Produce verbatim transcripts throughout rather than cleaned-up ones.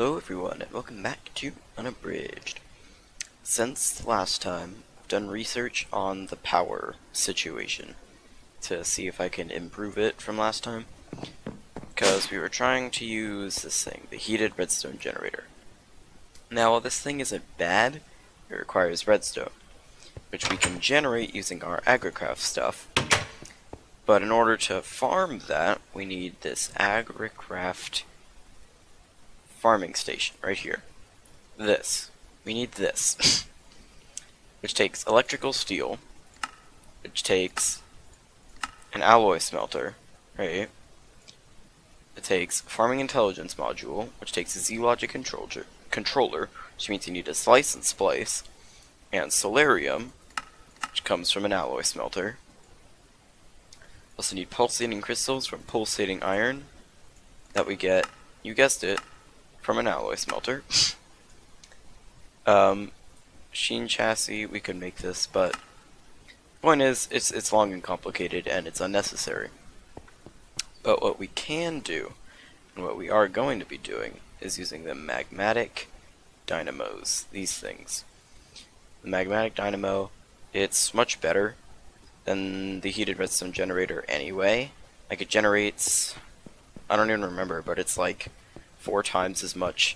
Hello everyone and welcome back to Unabridged. Since last time, I've done research on the power situation to see if I can improve it from last time, because we were trying to use this thing, the Heated Redstone Generator. Now while this thing isn't bad, it requires redstone, which we can generate using our AgriCraft stuff, but in order to farm that, we need this AgriCraft farming station right here. This. We need this. Which takes electrical steel, which takes an alloy smelter, right? It takes farming intelligence module, which takes a Z-logic controller, which means you need a slice and splice, and solarium, which comes from an alloy smelter. Also need pulsating crystals from pulsating iron that we get, you guessed it, from an alloy smelter. um, machine chassis, we could make this, but the point is, it's, it's long and complicated and it's unnecessary. But what we can do, and what we are going to be doing, is using the magmatic dynamos, these things. The magmatic dynamo, it's much better than the heated redstone generator anyway. Like, it generates, I don't even remember, but it's like four times as much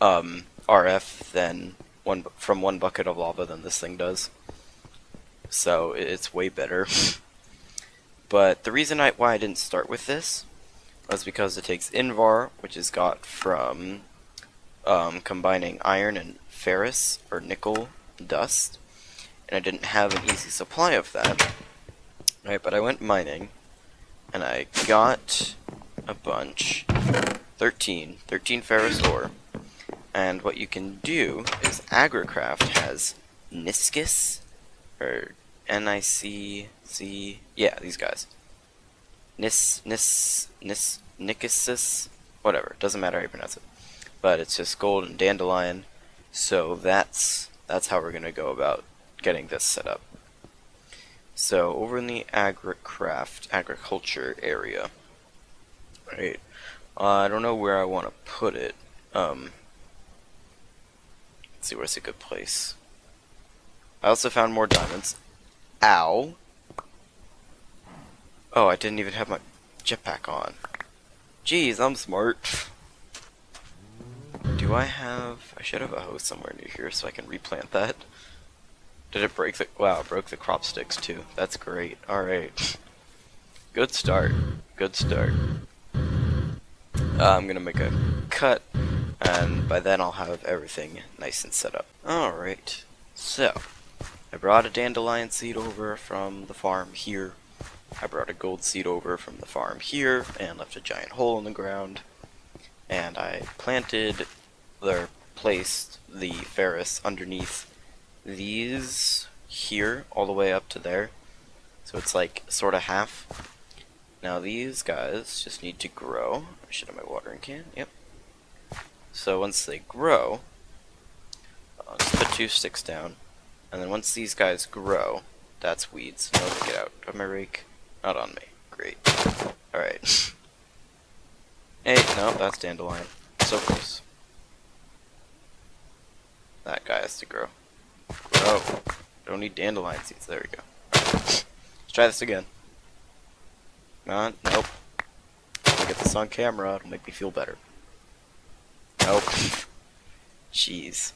um, R F than one from one bucket of lava than this thing does, so it's way better. But the reason I, why I didn't start with this was because it takes Invar, which is got from um, combining iron and ferrous or nickel dust, and I didn't have an easy supply of that. Right, but I went mining, and I got a bunch. thirteen, thirteen ferrous ore, and what you can do is AgriCraft has Niccissus, or N I C C, yeah, these guys, Nis, Nis, Nis, Niccissus, whatever, doesn't matter how you pronounce it, but it's just gold and dandelion, so that's, that's how we're going to go about getting this set up. So, over in the AgriCraft, agriculture area, right, Uh, I don't know where I want to put it. Um, let's see, where's a good place? I also found more diamonds. Ow! Oh, I didn't even have my jetpack on. Jeez, I'm smart. Do I have... I should have a hose somewhere near here so I can replant that. Did it break the... Wow, it broke the crop sticks too. That's great. Alright. Good start. Good start. Uh, I'm gonna make a cut, and by then I'll have everything nice and set up. Alright, so, I brought a dandelion seed over from the farm here, I brought a gold seed over from the farm here, and left a giant hole in the ground, and I planted, or placed the ferrous underneath these here, all the way up to there, so it's like, sort of half. Now these guys just need to grow. I should have my watering can, yep. So once they grow, I'll just put two sticks down, and then once these guys grow, that's weeds. No, get out of my rake. Not on me. Great. Alright. Hey, no, that's dandelion. So close. That guy has to grow. Grow. Don't need dandelion seeds. There we go. All right. Let's try this again. Not, nope. I'll get this on camera, it'll make me feel better. Nope. Jeez.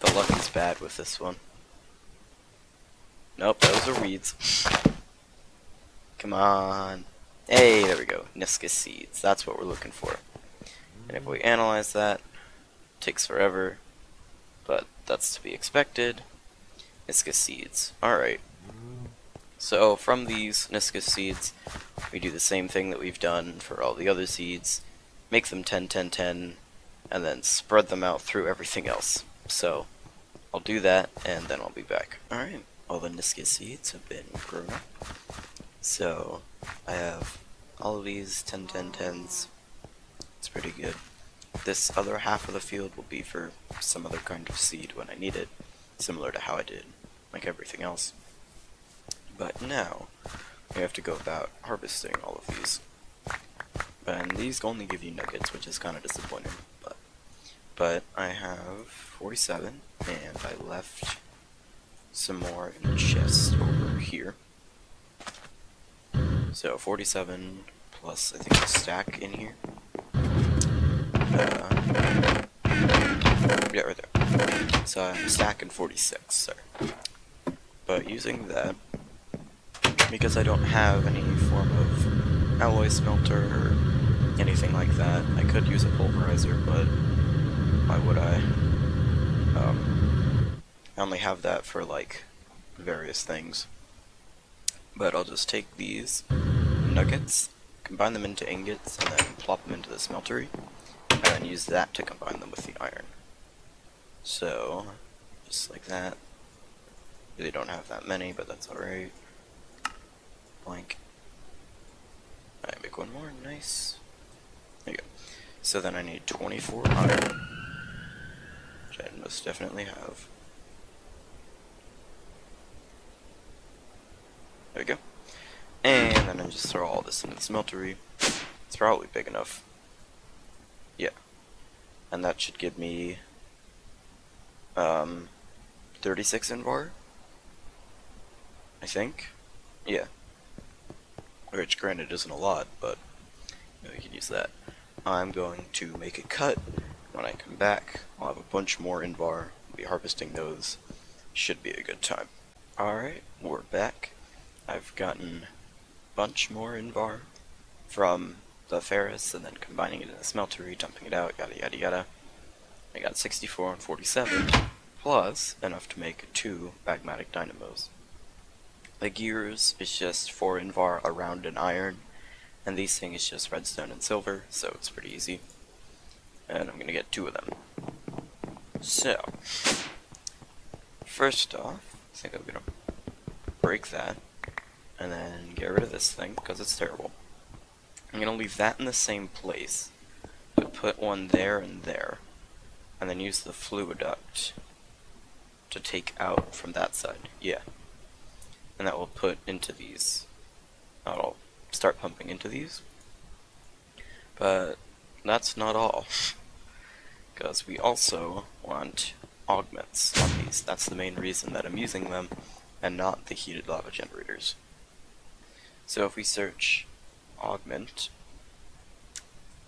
The luck is bad with this one. Nope, those are weeds. Come on. Hey, there we go. Niccissus seeds. That's what we're looking for. And if we analyze that, it takes forever, but that's to be expected. Niccissus seeds. Alright. So from these Niccissus seeds, we do the same thing that we've done for all the other seeds, make them ten, ten, ten, and then spread them out through everything else. So I'll do that, and then I'll be back. Alright, all the Niccissus seeds have been grown up. So I have all of these ten, ten, tens. It's pretty good. This other half of the field will be for some other kind of seed when I need it, similar to how I did, like everything else. But now, we have to go about harvesting all of these. And these only give you nuggets, which is kind of disappointing, but but I have forty-seven, and I left some more in the chest over here. So forty-seven plus I think a stack in here. Uh, yeah, right there. So I'm stacking forty-six, sorry. But using that, because I don't have any form of alloy smelter or anything like that, I could use a pulverizer, but why would I? Um, I only have that for like various things. But I'll just take these nuggets, combine them into ingots, and then plop them into the smeltery, and then use that to combine them with the iron. So, just like that. Really don't have that many, but that's alright. Blank. Alright, make one more, nice. There you go. So then I need twenty-four iron, which I most definitely have. There we go. And then I just throw all this in the smeltery. It's probably big enough. Yeah. And that should give me um thirty-six Invar, I think. Yeah. Which granted isn't a lot, but you know, you can use that. I'm going to make a cut. When I come back, I'll have a bunch more Invar. I'll be harvesting those. Should be a good time. Alright, we're back. I've gotten a bunch more Invar from the Ferrous, and then combining it in the smeltery, dumping it out, yada yada yada. I got sixty-four and forty-seven, plus enough to make two magmatic dynamos. The gears is just four Invar around an iron, and these things is just redstone and silver, so it's pretty easy. And I'm gonna get two of them. So, first off, I think I'm gonna break that. And then get rid of this thing, because it's terrible. I'm going to leave that in the same place, but put one there and there, and then use the fluid duct to take out from that side. Yeah. And that will put into these. That'll start pumping into these. But that's not all, because we also want augments on these. That's the main reason that I'm using them, and not the heated lava generators. So if we search augment,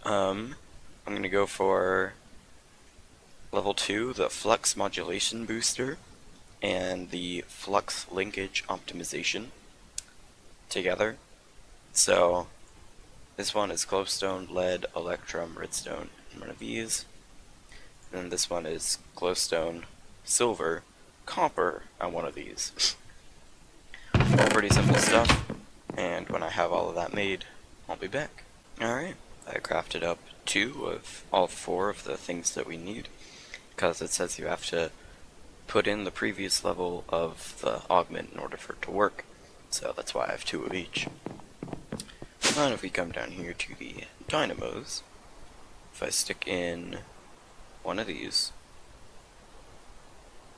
um, I'm going to go for level two, the flux modulation booster, and the flux linkage optimization together. So this one is glowstone, lead, electrum, redstone, and one of these. And then this one is glowstone, silver, copper, and one of these. All pretty simple stuff. And when I have all of that made, I'll be back. Alright, I crafted up two of all four of the things that we need, because it says you have to put in the previous level of the augment in order for it to work, so that's why I have two of each. And if we come down here to the dynamos, if I stick in one of these,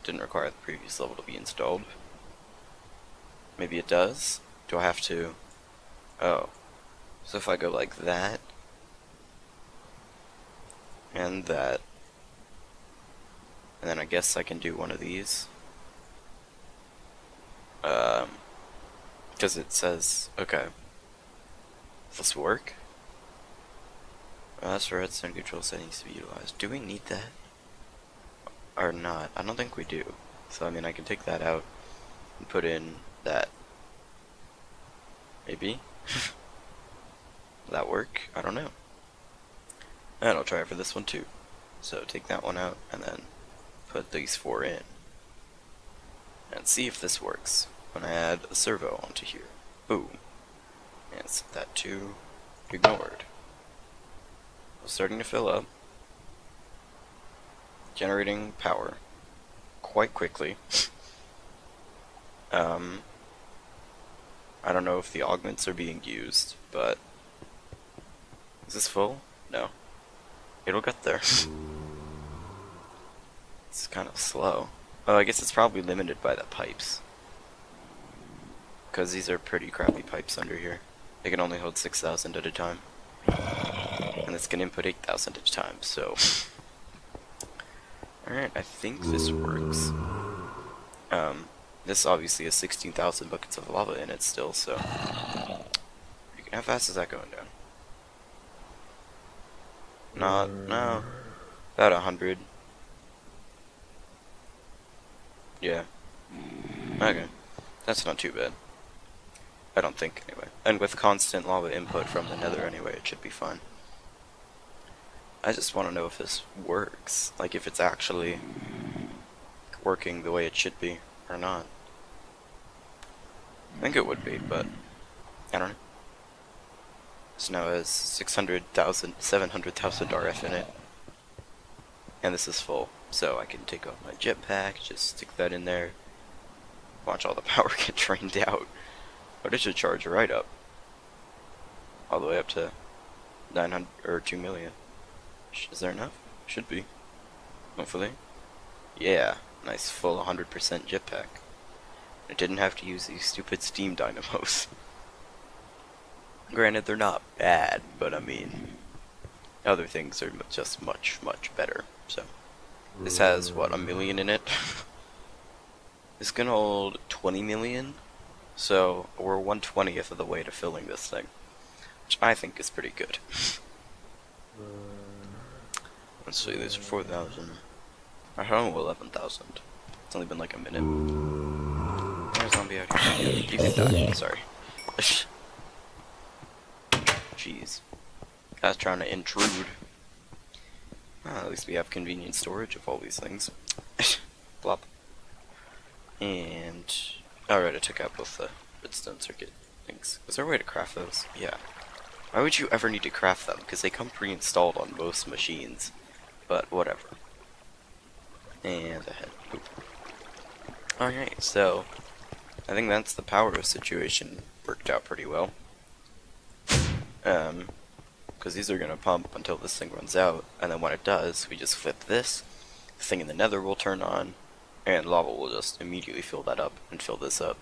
didn't require the previous level to be installed. Maybe it does? Do I have to? Oh. So if I go like that, and that, and then I guess I can do one of these. Um, because it says, okay, does this work? Well, that's for redstone control settings to be utilized. Do we need that? Or not? I don't think we do. So I mean, I can take that out and put in that. Maybe. Will that work? I don't know. And I'll try it for this one too. So take that one out and then put these four in. And see if this works when I add a servo onto here. Boom. And set that to ignored. It's starting to fill up. Generating power quite quickly. um. I don't know if the augments are being used, but is this full? No. It'll get there. It's kind of slow. Oh, I guess it's probably limited by the pipes, because these are pretty crappy pipes under here. They can only hold six thousand at a time, and this can input eight thousand at a time, so Alright, I think this works. Um, this obviously has sixteen thousand buckets of lava in it still, so... How fast is that going down? Not, no. About a hundred. Yeah. Okay. That's not too bad. I don't think, anyway. And with constant lava input from the nether anyway, it should be fine. I just want to know if this works. Like, if it's actually working the way it should be, or not. I think it would be, but I don't know. So now it has six hundred thousand, seven hundred thousand R F in it. And this is full, so I can take off my jetpack, just stick that in there. Watch all the power get drained out. But it should charge right up. All the way up to nine hundred, or two million. Is there enough? Should be. Hopefully. Yeah, nice full one hundred percent jetpack. I didn't have to use these stupid steam dynamos. Granted, they're not bad, but I mean, other things are just much, much better. So, this has, what, a million in it? It's gonna hold twenty million, so we're one twentieth of the way to filling this thing, which I think is pretty good. Let's see, these are four thousand. I home eleven thousand. It's only been like a minute. There's a zombie out here. You can die, sorry. Jeez. Guy's trying to intrude. Ah, at least we have convenient storage of all these things. Plop. And... alright, I took out both the redstone circuit things. Is there a way to craft those? Yeah. Why would you ever need to craft them? Because they come pre-installed on most machines. But whatever. And a head. Alright, so... I think that's the power situation. Worked out pretty well. Um, because these are going to pump until this thing runs out, and then when it does, we just flip this, the thing in the nether will turn on, and lava will just immediately fill that up, and fill this up,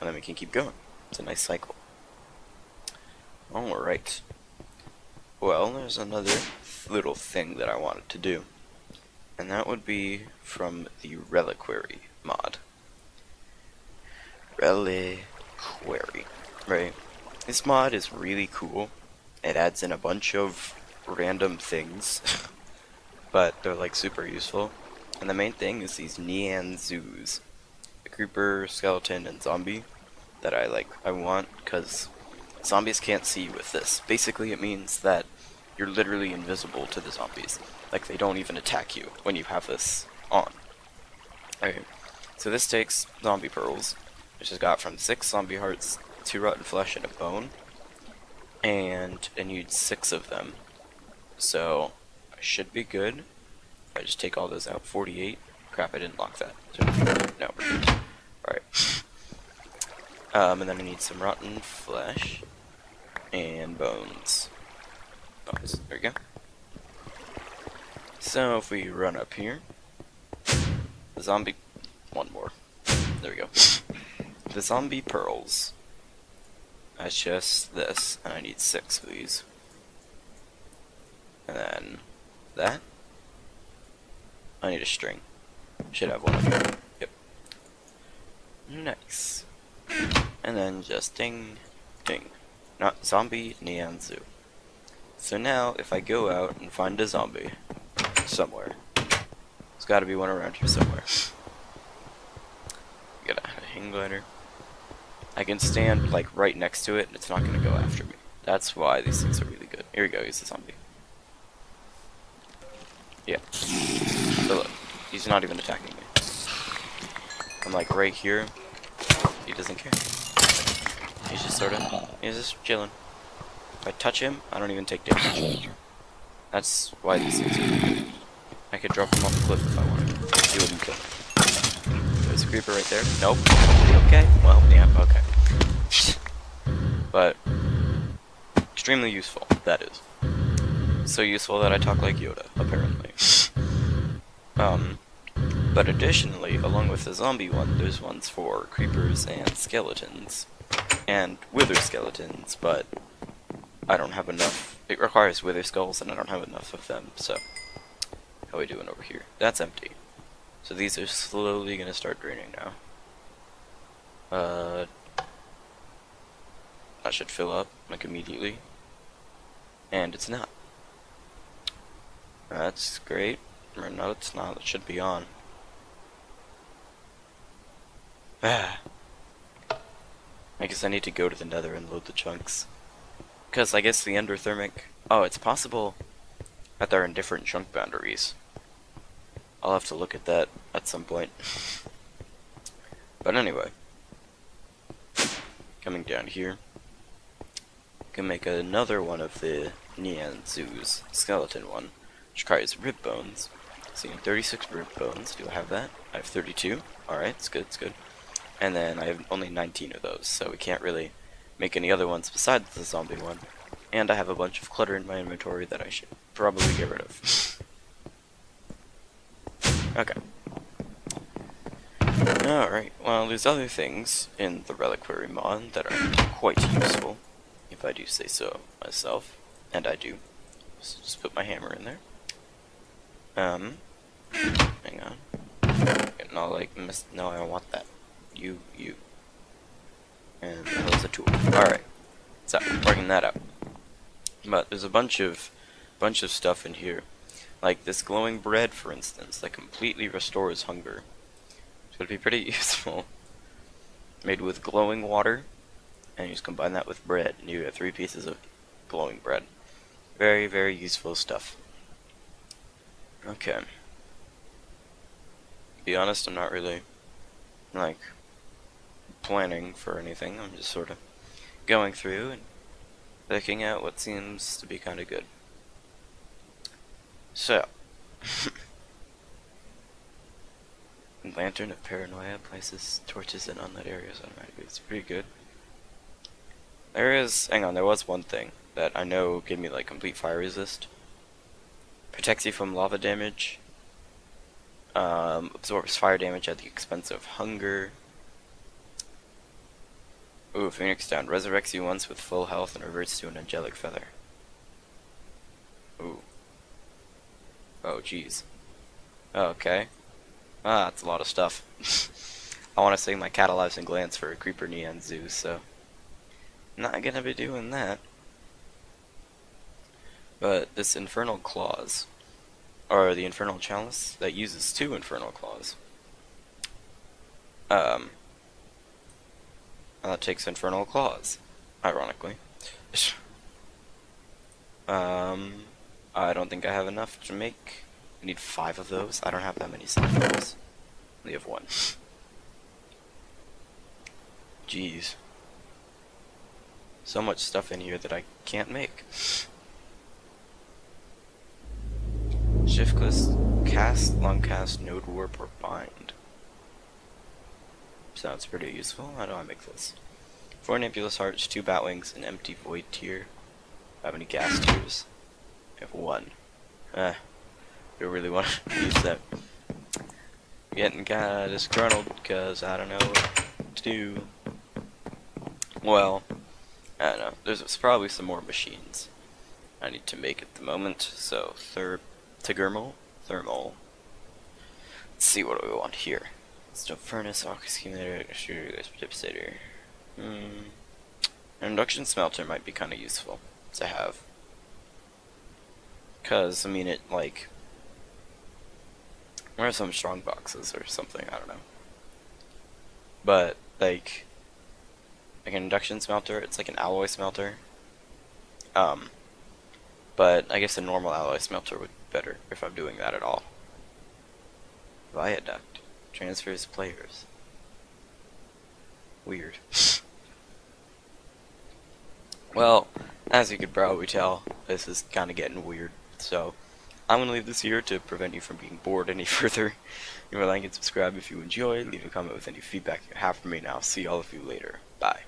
and then we can keep going. It's a nice cycle. Alright. Well, there's another little thing that I wanted to do, and that would be from the Reliquary mod. Reliquary, right? This mod is really cool. It adds in a bunch of random things, but they're like super useful. And the main thing is these Nian Zhus, the creeper, skeleton, and zombie that I like. I want because zombies can't see you with this. Basically, it means that you're literally invisible to the zombies. Like they don't even attack you when you have this on. Okay, so this takes zombie pearls, which has got from six zombie hearts, two rotten flesh, and a bone, and I need six of them, so I should be good. I just take all those out. Forty-eight. Crap, I didn't lock that. No. Alright. Um, and then I need some rotten flesh and bones. Oh, there we go. So if we run up here, the zombie, one more, there we go, the zombie pearls, that's just this, and I need six of these. And then that. I need a string. Should have one of them. Yep. Nice. And then just ding, ding. Not zombie, Nian Zhus. So now, if I go out and find a zombie somewhere, there's gotta be one around here somewhere. Got a hang glider. I can stand like right next to it and it's not going to go after me. That's why these things are really good. Here we go, he's a zombie. Yeah. So look, he's not even attacking me. I'm like right here. He doesn't care. He's just sort of, he's just chilling. If I touch him, I don't even take damage. That's why these things are good. I could drop him off the cliff if I wanted. He wouldn't kill me. There's a creeper right there. Nope. Okay. Well, yeah, okay. But, extremely useful, that is. So useful that I talk like Yoda, apparently. Um, but additionally, along with the zombie one, there's ones for creepers and skeletons. And wither skeletons, but I don't have enough. It requires wither skulls, and I don't have enough of them, so. How are we doing over here? That's empty. So these are slowly going to start draining now. Uh, that should fill up, like, immediately. And it's not. That's great. Or no, it's not. It should be on. Ah. I guess I need to go to the nether and load the chunks. Because I guess the endothermic... Oh, it's possible that they're in different chunk boundaries. I'll have to look at that at some point. But anyway. Coming down here. We can make another one of the Nian Zhus skeleton one. Which requires rib bones. So you need thirty-six rib bones. Do I have that? I have thirty-two. Alright, it's good, it's good. And then I have only nineteen of those, so we can't really make any other ones besides the zombie one. And I have a bunch of clutter in my inventory that I should probably get rid of. Okay. Alright, well, there's other things in the reliquary mod that are quite useful, if I do say so myself. And I do. So just put my hammer in there. Um, hang on. Getting all like, miss no, I don't want that. You, you. And that was a tool. Alright. So, working that out. But there's a bunch of bunch of stuff in here. Like this glowing bread, for instance, that completely restores hunger. It's going to be pretty useful. Made with glowing water. And you just combine that with bread. And you have three pieces of glowing bread. Very, very useful stuff. Okay. To be honest, I'm not really, like... planning for anything. I'm just sort of going through and picking out what seems to be kind of good. So, lantern of paranoia places torches in unlit areas automatically. It's pretty good. There is, hang on, there was one thing that I know gave me like complete fire resist. Protects you from lava damage. Um, absorbs fire damage at the expense of hunger. Ooh, Phoenix down. Resurrects you once with full health and reverts to an angelic feather. Ooh. Oh, jeez. Okay. Ah, that's a lot of stuff. I want to save my catalyzing glance for a creeper Nian Zhus, so... not gonna be doing that. But this infernal claws, or the infernal chalice, that uses two infernal claws. Um... That takes infernal claws, ironically. um, I don't think I have enough to make. I need five of those. I don't have that many samples. We have one. Jeez, so much stuff in here that I can't make. Shift cast, long cast, node warp, or bind. Sounds pretty useful. How do I make this? Four nebulous hearts, two bat wings, an empty void tier. How many gas tiers? I have one. Eh. Don't really want to use that. I'm getting kinda disgruntled because I don't know what to do. Well, I don't know. There's probably some more machines I need to make at the moment. So, ther thermal? Thermal. Let's see what do we want here. Stone furnace, ox accumulator, extruder, precipitator. Hmm. An induction smelter might be kind of useful to have. Because, I mean, it, like... there are some strong boxes or something, I don't know. But, like... like an induction smelter, it's like an alloy smelter. Um. But, I guess a normal alloy smelter would be better if I'm doing that at all. Viaduct. Transfers players. Weird. Well, as you could probably tell, this is kind of getting weird. So, I'm going to leave this here to prevent you from being bored any further. You can like and subscribe if you enjoy. Leave a comment with any feedback you have for me, and I'll see all of you later. Bye.